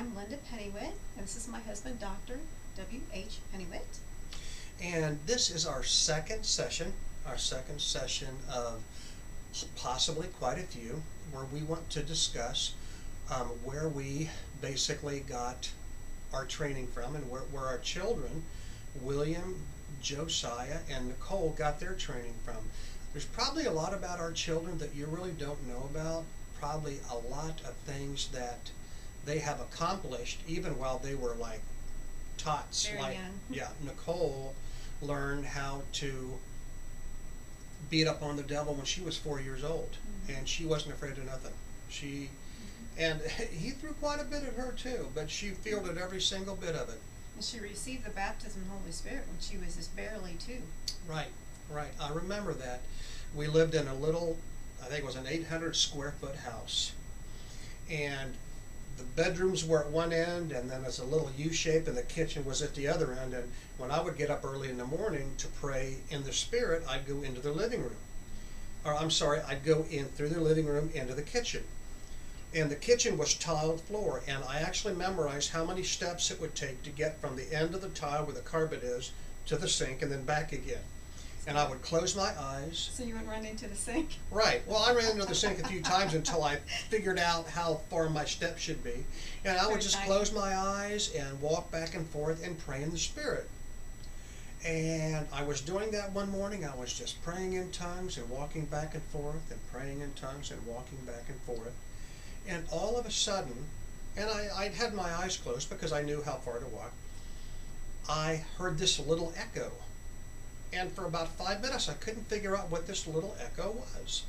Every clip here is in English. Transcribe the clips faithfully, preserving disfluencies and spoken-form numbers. I'm Linda Penewit, and this is my husband, Doctor W H Penewit. And this is our second session, our second session of possibly quite a few, where we want to discuss um, where we basically got our training from and where, where our children, William, Josiah, and Nicole, got their training from. There's probably a lot about our children that you really don't know about, probably a lot of things that they have accomplished even while they were like tots. Very like young. Yeah, Nicole learned how to beat up on the devil when she was four years old, mm-hmm. and she wasn't afraid of nothing. She mm-hmm. and he threw quite a bit at her too, but she fielded every single bit of it. And she received the baptism of the Holy Spirit when she was just barely two. Right, right. I remember that. We lived in a little, I think it was an eight hundred square foot house, and the bedrooms were at one end, and then it's a little U-shape, and the kitchen was at the other end. And when I would get up early in the morning to pray in the Spirit, I'd go into the living room. Or I'm sorry, I'd go in through the living room into the kitchen. And the kitchen was tiled floor, and I actually memorized how many steps it would take to get from the end of the tile where the carpet is to the sink and then back again. And I would close my eyes. So you would run into the sink? Right. Well, I ran into the sink a few times until I figured out how far my steps should be. And I would just close my eyes and walk back and forth and pray in the Spirit. And I was doing that one morning. I was just praying in tongues and walking back and forth and praying in tongues and walking back and forth. And all of a sudden, and I, I'd had my eyes closed because I knew how far to walk, I heard this little echo. And for about five minutes, I couldn't figure out what this little echo was.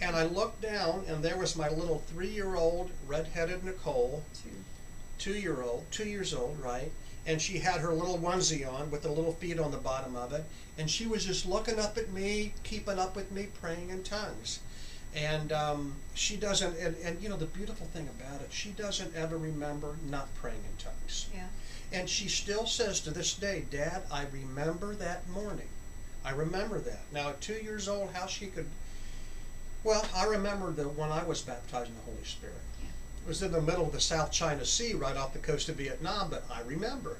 And I looked down, and there was my little three-year-old, red-headed Nicole, two. two-year-old, two years old, right? And she had her little onesie on with the little feet on the bottom of it. And she was just looking up at me, keeping up with me, praying in tongues. And um, she doesn't, and, and you know, the beautiful thing about it, she doesn't ever remember not praying in tongues. Yeah. And she still says to this day, Dad, I remember that morning. I remember that. Now, at two years old, how she could... Well, I remember the when I was baptized in the Holy Spirit. Yeah. It was in the middle of the South China Sea, right off the coast of Vietnam, but I remember.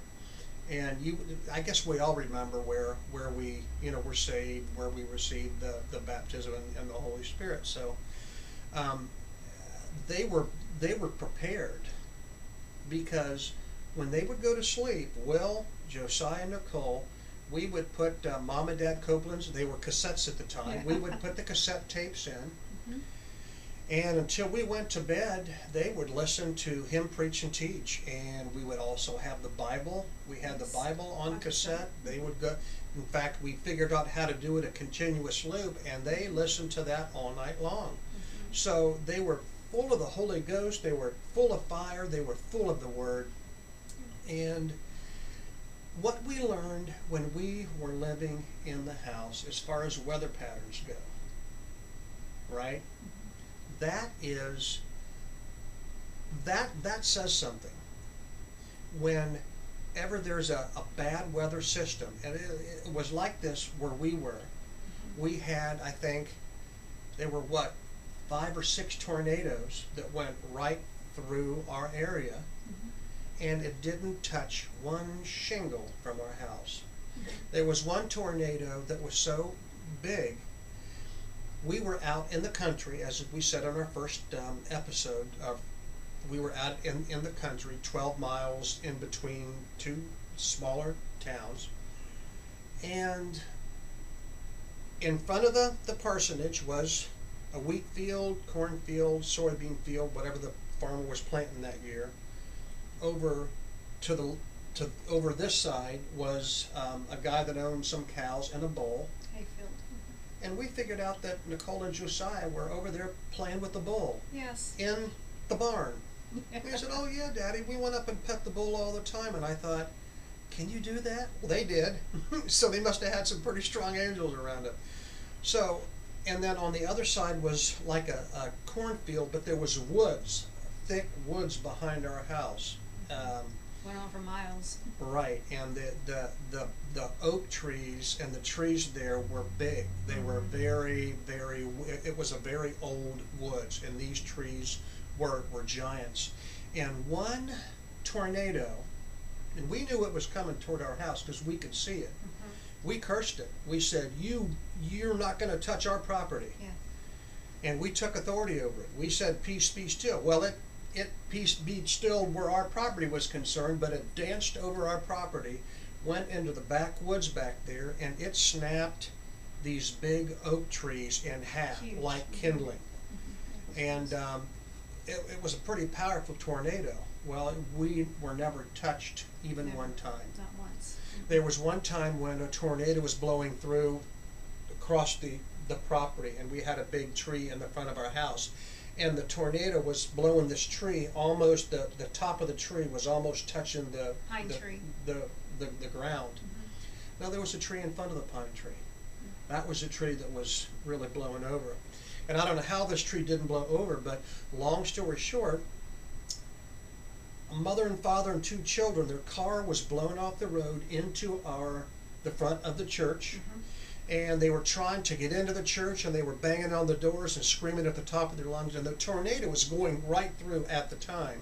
And you, I guess we all remember where, where we, you know, were saved, where we received the, the baptism in, in the Holy Spirit. So um, they were they were prepared, because when they would go to sleep, Will, Josiah, and Nicole, we would put uh, Mom and Dad Copeland's, they were cassettes at the time, we would put the cassette tapes in, mm-hmm. and until we went to bed, they would listen to him preach and teach, and we would also have the Bible. We had the Bible on cassette. They would go, in fact, we figured out how to do it a continuous loop, and they listened to that all night long. Mm-hmm. So they were full of the Holy Ghost, they were full of fire, they were full of the Word. And what we learned when we were living in the house as far as weather patterns go, right? Mm-hmm. That is, that, that says something. Whenever there's a, a bad weather system, and it, it was like this where we were, mm-hmm. we had, I think, there were what, five or six tornadoes that went right through our area. Mm-hmm. And it didn't touch one shingle from our house. There was one tornado that was so big, we were out in the country, as we said on our first um, episode, of, we were out in, in the country, twelve miles in between two smaller towns. And in front of the, the parsonage was a wheat field, cornfield, soybean field, whatever the farmer was planting that year. Over to the to over this side was um, a guy that owned some cows and a bull. Hayfield. And we figured out that Nicole and Josiah were over there playing with the bull. Yes. In the barn. We said, "Oh yeah, Daddy, we went up and pet the bull all the time." And I thought, "Can you do that?" Well, they did. So they must have had some pretty strong angels around it. So, and then on the other side was like a, a cornfield, but there was woods, thick woods behind our house. Um, Went on for miles. Right, and the, the the the oak trees and the trees there were big. They were very, very. It was a very old woods, and these trees were were giants. and one tornado, and we knew it was coming toward our house because we could see it. Mm-hmm. We cursed it. We said, you, you're not going to touch our property. Yeah. And we took authority over it. We said, peace be still. Well, it, it peace be still where our property was concerned, but it danced over our property, went into the backwoods back there, and it snapped these big oak trees in half, huge, like kindling. Mm-hmm. And um, it, it was a pretty powerful tornado. Well, we were never touched even never. one time. Not once. Mm-hmm. There was one time when a tornado was blowing through across the, the property, and we had a big tree in the front of our house. And the tornado was blowing this tree almost, the, the top of the tree was almost touching the pine the, tree. The, the, the, the ground. Mm-hmm. Now, there was a tree in front of the pine tree. Mm-hmm. That was a tree that was really blowing over. And I don't know how this tree didn't blow over, but long story short, a mother and father and two children, their car was blown off the road into our the front of the church. Mm-hmm. And they were trying to get into the church, and they were banging on the doors and screaming at the top of their lungs, and the tornado was going right through at the time.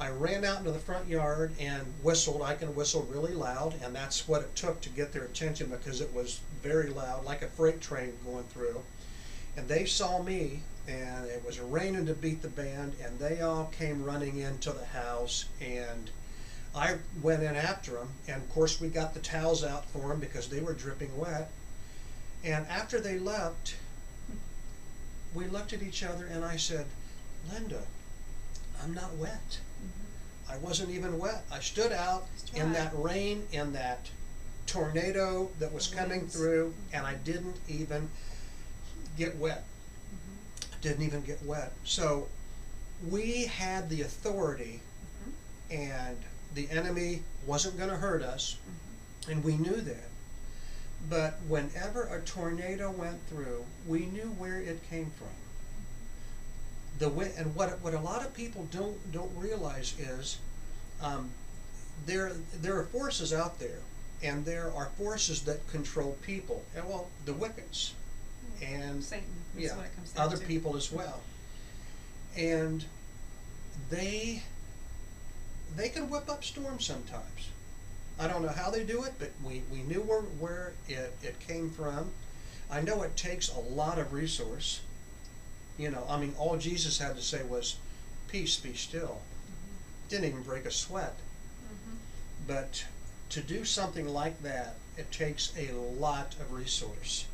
I ran out into the front yard and whistled. I can whistle really loud, and that's what it took to get their attention because it was very loud, like a freight train going through. And they saw me, and it was raining to beat the band, and they all came running into the house, and I went in after them, and of course we got the towels out for them because they were dripping wet. And after they left, we looked at each other and I said, Linda, I'm not wet. Mm-hmm. I wasn't even wet. I stood out in that rain, in that tornado that was coming through, and I didn't even get wet. Mm-hmm. Didn't even get wet. So we had the authority, mm-hmm. and the enemy wasn't going to hurt us, mm-hmm. and we knew that. But whenever a tornado went through, we knew where it came from. The way, and what what a lot of people don't don't realize is um, there there are forces out there, and there are forces that control people. And well, the wickets, and Satan, that's yeah, what it comes down other to. people as well, and they they can whip up storms sometimes. I don't know how they do it, but we, we knew where, where it, it came from. I know it takes a lot of resource. You know, I mean, all Jesus had to say was, peace be still. Mm-hmm. Didn't even break a sweat. Mm-hmm. But to do something like that, it takes a lot of resource.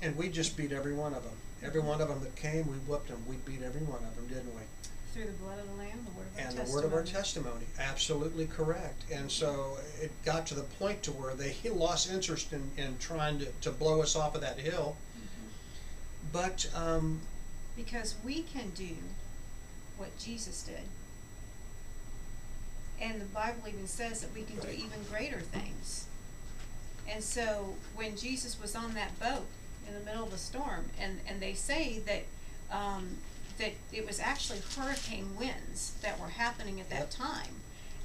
And we just beat every one of them. Every one of them that came, we whipped them. We beat every one of them, didn't we? Through the blood of the Lamb, the word of our testimony. And the word of our testimony, absolutely correct. And so it got to the point to where they lost interest in, in trying to, to blow us off of that hill. Mm-hmm. But um, because we can do what Jesus did. And the Bible even says that we can right. do even greater things. And so when Jesus was on that boat in the middle of a storm, and, and they say that... Um, that it was actually hurricane winds that were happening at that yep. time.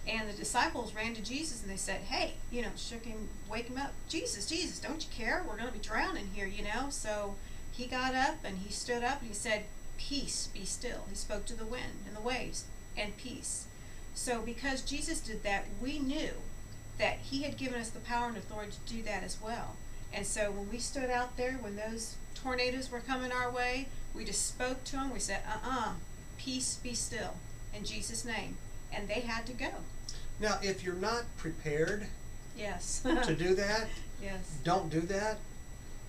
And the disciples ran to Jesus and they said, hey, you know, shook him, wake him up. Jesus, Jesus, don't you care? We're going to be drowning here, you know? So he got up and he stood up and he said, peace, be still. He spoke to the wind and the waves and peace. So because Jesus did that, we knew that he had given us the power and authority to do that as well. And so when we stood out there, when those tornadoes were coming our way, we just spoke to them. We said, uh-uh, peace be still, in Jesus' name. And they had to go. Now, if you're not prepared yes. to do that, yes. don't do that.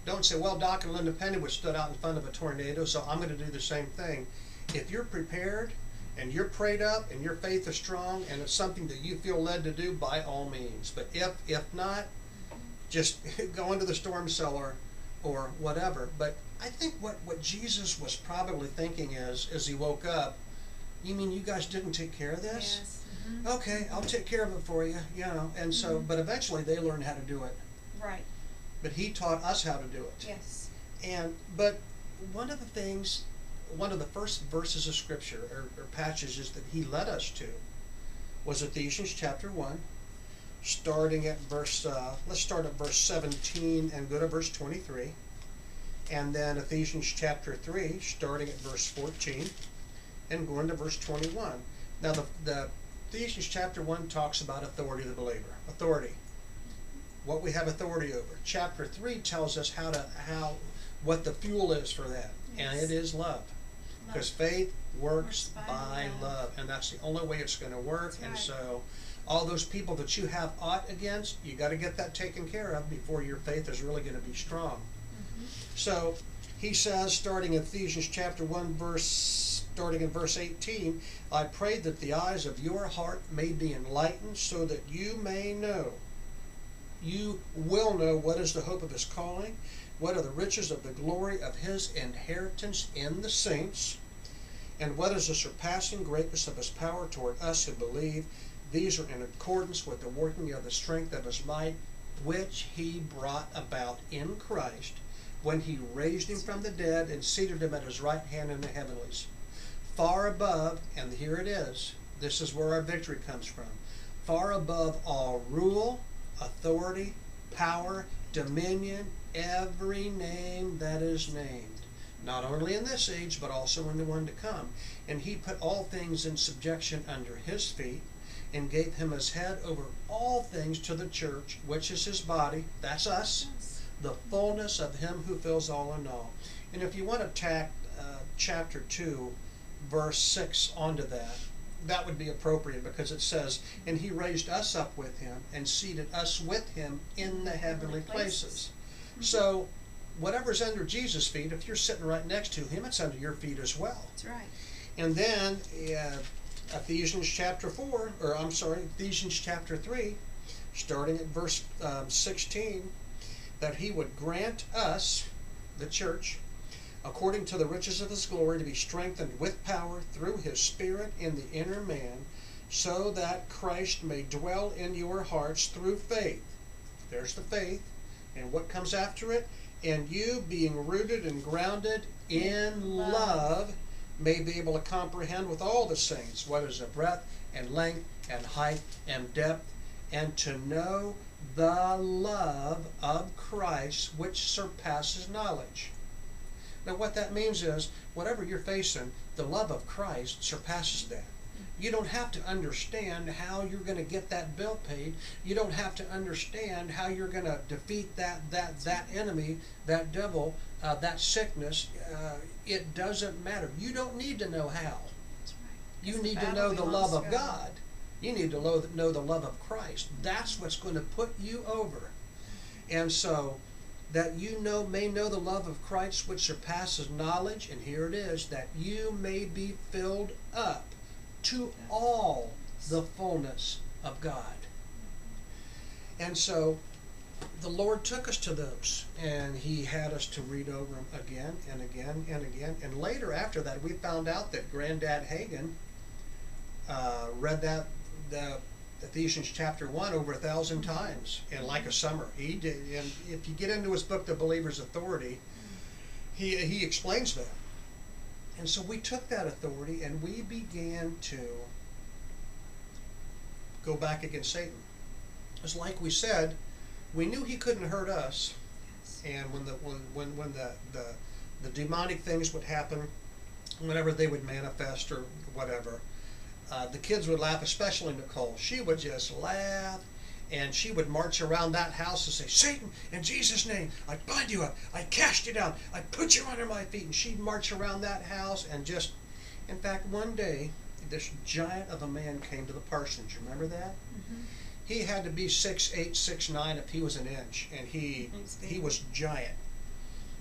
Don't say, well, Doc and Linda Penewit stood out in front of a tornado, so I'm going to do the same thing. If you're prepared and you're prayed up and your faith is strong and it's something that you feel led to do, by all means. But if, if not, just go into the storm cellar or whatever. But I think what, what Jesus was probably thinking is, as he woke up, you mean you guys didn't take care of this? Yes. Mm-hmm. Okay, I'll take care of it for you, you know. And mm-hmm. so, but eventually they learned how to do it. Right. But he taught us how to do it. Yes. And, but one of the things, one of the first verses of Scripture, or, or passages that he led us to, was Ephesians chapter one, starting at verse, uh, let's start at verse seventeen and go to verse twenty-three. And then Ephesians chapter three, starting at verse fourteen, and going to verse twenty-one. Now, the, the Ephesians chapter one talks about authority of the believer, authority, what we have authority over. Chapter three tells us how to how what the fuel is for that, yes. and it is love, because faith works, works by, by love. love, and that's the only way it's going to work. That's and right. so, all those people that you have ought against, you got to get that taken care of before your faith is really going to be strong. Mm-hmm. So, he says, starting in Ephesians chapter one, verse starting in verse eighteen, I pray that the eyes of your heart may be enlightened, so that you may know, you will know what is the hope of his calling, what are the riches of the glory of his inheritance in the saints, and what is the surpassing greatness of his power toward us who believe. These are in accordance with the working of the strength of his might, which he brought about in Christ, when he raised him from the dead and seated him at his right hand in the heavenlies, far above, and here it is, this is where our victory comes from, far above all rule, authority, power, dominion, every name that is named, not only in this age, but also in the one to come. And he put all things in subjection under his feet, and gave him his head over all things to the church, which is his body, that's us, the fullness of him who fills all in all. And if you want to tack uh, chapter two, verse six onto that, that would be appropriate, because it says, and he raised us up with him and seated us with him in the heavenly places. Mm-hmm. So whatever's under Jesus' feet, if you're sitting right next to him, it's under your feet as well. That's right. And then uh, Ephesians chapter four, or I'm sorry, Ephesians chapter three, starting at verse um, sixteen, that he would grant us, the church, according to the riches of his glory, to be strengthened with power through his Spirit in the inner man, so that Christ may dwell in your hearts through faith. There's the faith. And what comes after it? And you, being rooted and grounded in love, may be able to comprehend with all the saints what is the breadth and length and height and depth, and to know the love of Christ, which surpasses knowledge. Now what that means is, whatever you're facing, the love of Christ surpasses that. You don't have to understand how you're going to get that bill paid. You don't have to understand how you're going to defeat that that that enemy, that devil, uh, that sickness. Uh, it doesn't matter. You don't need to know how. You need to know the love of God. You need to know, know the love of Christ. That's what's going to put you over. And so, that you know may know the love of Christ, which surpasses knowledge, and here it is, that you may be filled up to all the fullness of God. And so, the Lord took us to those, and he had us to read over them again and again and again. And later after that, we found out that Granddad Hagen uh, read that the Ephesians chapter one over a thousand times in like a summer. He did, and if you get into his book, The Believer's Authority, he he explains that. And so we took that authority and we began to go back against Satan. It's like we said, we knew he couldn't hurt us, and when the when when, when the, the the demonic things would happen, whenever they would manifest or whatever. Uh, the kids would laugh, especially Nicole. She would just laugh, and she would march around that house and say, Satan, in Jesus' name, I bind you up, I cast you down, I put you under my feet. And she'd march around that house and just, in fact, one day, this giant of a man came to the parsonage. Remember that? Mm-hmm. He had to be six eight, six nine, if he was an inch, and he he was giant.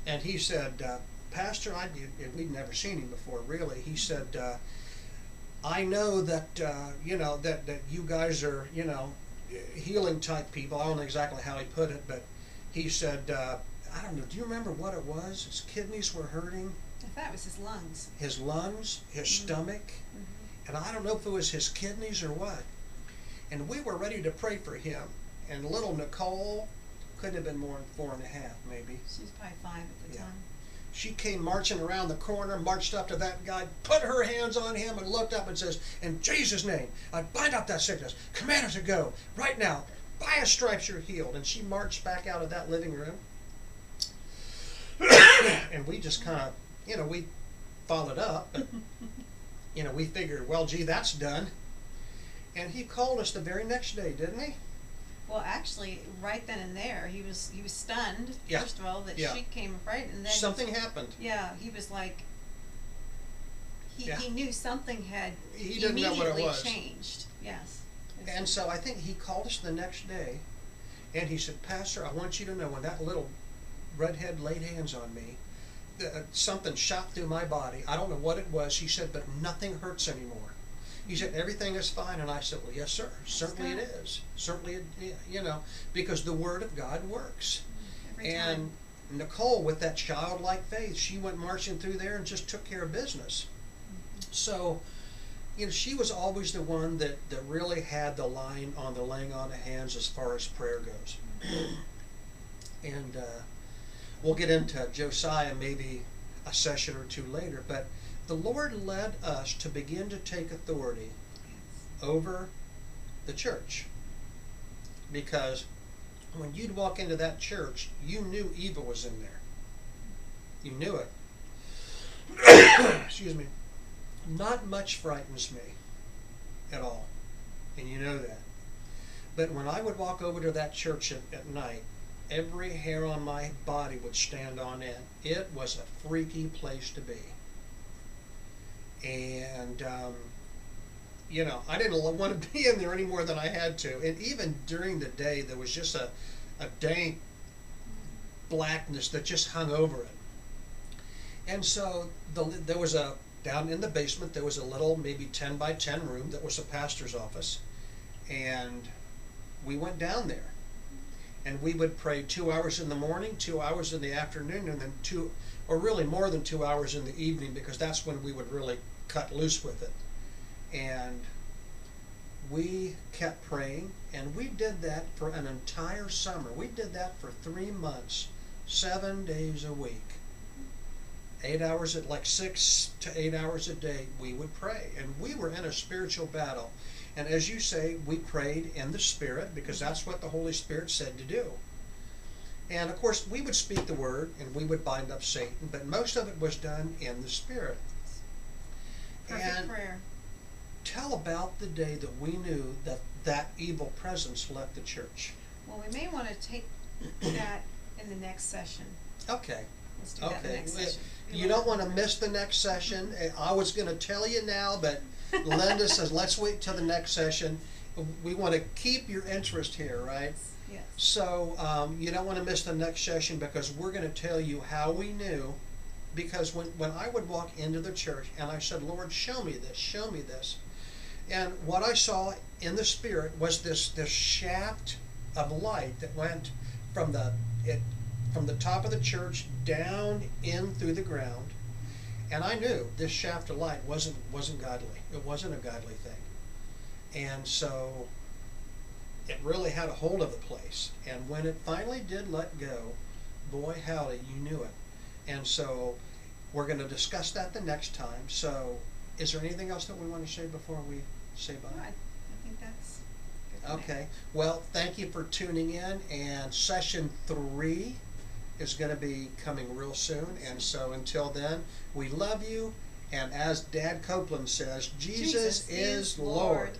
And he said, uh, Pastor, I did, we'd never seen him before, really. He said, uh, I know that uh, you know that, that you guys are you know healing type people. I don't know exactly how he put it, but he said, uh, I don't know. Do you remember what it was? His kidneys were hurting. I thought it was his lungs. His lungs, his mm-hmm. stomach, mm-hmm. and I don't know if it was his kidneys or what. And we were ready to pray for him. And little Nicole couldn't have been more than four and a half, maybe. She was probably five at the yeah. time. She came marching around the corner, marched up to that guy, put her hands on him, and looked up and says, in Jesus' name, I bind up that sickness. Command her to go right now. By his stripes you're healed. And she marched back out of that living room. And we just kind of, you know, we followed up. But you know, we figured, well, gee, that's done. And he called us the very next day, didn't he? Well, actually, right then and there, he was he was stunned, yeah. first of all, that yeah. she came right, and then something happened. Yeah, he was like, he, yeah. he knew something had he didn't know what it was. Changed. Yes. And so I think he called us the next day, and he said, Pastor, I want you to know when that little redhead laid hands on me, uh, something shot through my body. I don't know what it was. He said, but nothing hurts anymore. He said, everything is fine. And I said, well, yes, sir. Certainly it is. Certainly, it, you know, because the Word of God works. Every time. And Nicole, with that childlike faith, she went marching through there and just took care of business. Mm-hmm. So, you know, she was always the one that, that really had the line on the laying on of hands as far as prayer goes. Mm-hmm. And uh, we'll get into Josiah maybe a session or two later, but the Lord led us to begin to take authority over the church, because when you'd walk into that church, you knew evil was in there. You knew it. Excuse me. Not much frightens me at all, and you know that. But when I would walk over to that church at, at night, every hair on my body would stand on end. It was a freaky place to be. And, um, you know, I didn't want to be in there any more than I had to. And even during the day, there was just a, a dank blackness that just hung over it. And so the, there was a, down in the basement, there was a little maybe ten by ten room that was a pastor's office. And we went down there. And we would pray two hours in the morning, two hours in the afternoon, and then two, or really more than two hours in the evening, because that's when we would really cut loose with it. And we kept praying, and we did that for an entire summer. We did that for three months, seven days a week. Eight hours, at like six to eight hours a day, we would pray. And we were in a spiritual battle. And as you say, we prayed in the Spirit, because that's what the Holy Spirit said to do. And of course, we would speak the word and we would bind up Satan, but most of it was done in the Spirit. Perfect and prayer. Tell about the day that we knew that that evil presence left the church. Well, we may want to take that in the next session. Okay. Let's do okay. that in the next session. You, you don't want to miss the next session. I was going to tell you now, but Linda says, let's wait till the next session. We want to keep your interest here, right? Yes. So um, you don't want to miss the next session, because we're going to tell you how we knew. Because when, when I would walk into the church and I said, Lord, show me this, show me this. And what I saw in the Spirit was this, this shaft of light that went from the, it, from the top of the church down in through the ground. And I knew this shaft of light wasn't wasn't godly. It wasn't a godly thing. And so it really had a hold of the place. And when it finally did let go, boy howdy, you knew it. And so we're going to discuss that the next time. So is there anything else that we want to say before we say bye? No, I, I think that's good. Okay. Well, thank you for tuning in. And session three is going to be coming real soon. And so until then, we love you. And as Dad Copeland says, Jesus, Jesus is Lord. Lord.